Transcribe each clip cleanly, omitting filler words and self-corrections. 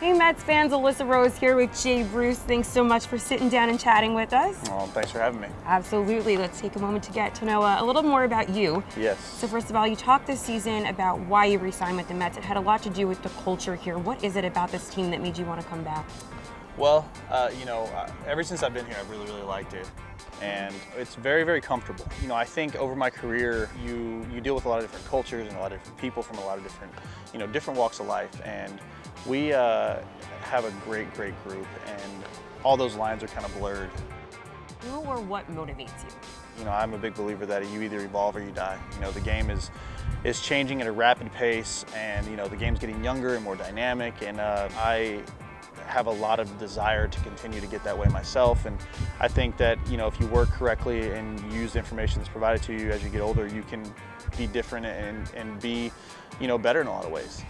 Hey Mets fans, Alyssa Rose here with Jay Bruce. Thanks so much for sitting down and chatting with us. Well, thanks for having me. Absolutely. Let's take a moment to get to know a little more about you. Yes. So first of all, you talked this season about why you re-signed with the Mets. It had a lot to do with the culture here. What is it about this team that made you want to come back? Well, you know, ever since I've been here, I've really liked it. And it's very, very comfortable. You know, I think over my career, you deal with a lot of different cultures and a lot of different people from a lot of different, you know, different walks of life. And we have a great group, and all those lines are kind of blurred. Who or what motivates you? You know, I'm a big believer that you either evolve or you die. You know, the game is changing at a rapid pace, and you know, the game's getting younger and more dynamic. And I have a lot of desire to continue to get that way myself, and I think that, you know, if you work correctly and you use the information that's provided to you as you get older, you can be different and be, you know, better in a lot of ways.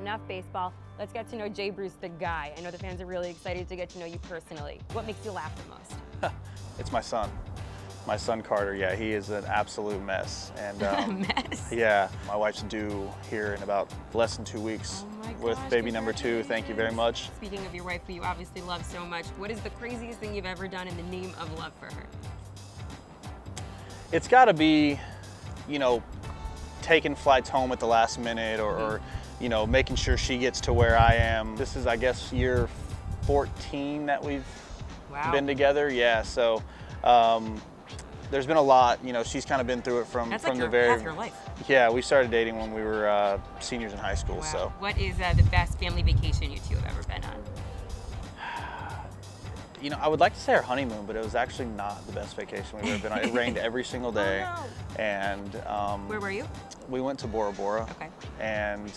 Enough baseball. Let's get to know Jay Bruce, the guy. I know the fans are really excited to get to know you personally. What makes you laugh the most? It's my son. My son Carter, yeah, he is an absolute mess. And mess? Yeah, my wife's due here in about less than 2 weeks with baby number 2. Thank you very much. Speaking of your wife, who you obviously love so much, what is the craziest thing you've ever done in the name of love for her? It's got to be, you know, taking flights home at the last minute, or you know, making sure she gets to where I am. This is, I guess, year 14 that we've been together. Yeah, so. There's been a lot, you know, she's kind of been through it from like the very half your life. Yeah, we started dating when we were seniors in high school, so. What is the best family vacation you two have ever been on? You know, I would like to say our honeymoon, but it was actually not the best vacation we've ever been on. It rained every single day. Oh, no. And where were you? We went to Bora Bora. Okay. And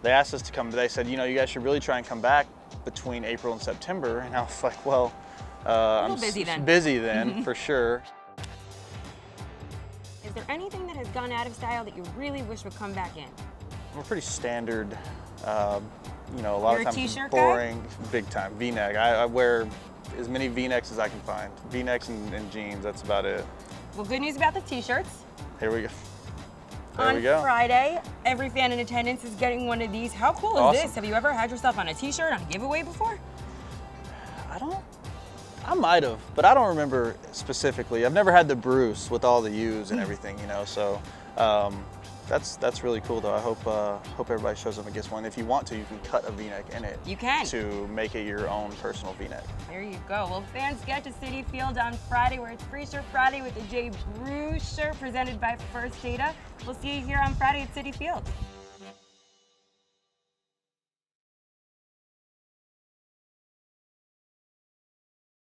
they asked us to come, they said, you know, you guys should really try and come back between April and September. And I was like, well, I'm busy then. Busy then, for sure. Is there anything that has gone out of style that you really wish would come back in? We're pretty standard, you know, a lot of times boring, big time, V-neck. I wear as many V-necks as I can find. V-necks and jeans, that's about it. Well, good news about the t-shirts. Here we go. On Friday, every fan in attendance is getting one of these. How cool is this? Have you ever had yourself on a t-shirt on a giveaway before? I might have, but I don't remember specifically. I've never had the Bruce with all the U's and everything, you know, so that's really cool though. I hope everybody shows up and gets one. If you want to, you can cut a V-neck in it. You can. To make it your own personal V-neck. There you go. Well, fans, get to Citi Field on Friday, where it's Free Shirt Friday with the Jay Bruce shirt presented by First Data. We'll see you here on Friday at Citi Field.